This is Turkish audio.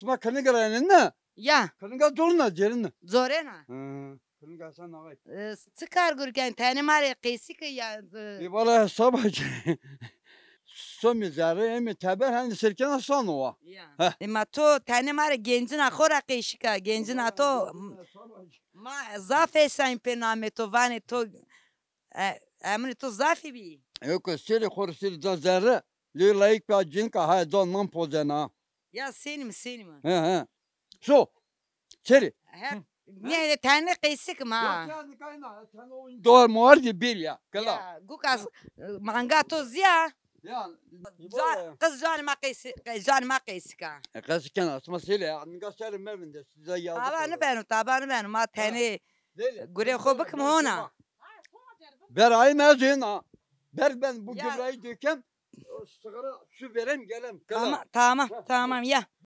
Sma kanıga yanına. Ya. Kanıga durna yerine. Zorena. Kanıga sen ağay. Sıkar gurken tanımare qisik ya. Vallahi sabah. Somizare emi taber hani serken asanova. Ya. Ema to tanımare gencin axora qişika gencin ato. Ma zafesan pename to vane to. Emni to zafi bi. Yok seri xorsil zazare. Li layık bir cin ka haydan man pozena. Ya senin mi? He. So, çeri. Ne tane kesik ma? Ya kayna, sen o doğru muardi bil ya. Ya, gukas mangatoz ya. Ya, kız can ma kesik ha. Kesik ana, masile ya, angaşarım mevinde size ya. Tabanı ben, ma tane. Gure xobuk mu ona? Berayım ezina. Ben bu gübreyi dökem. Sigara su verem gelem. Tamam ya.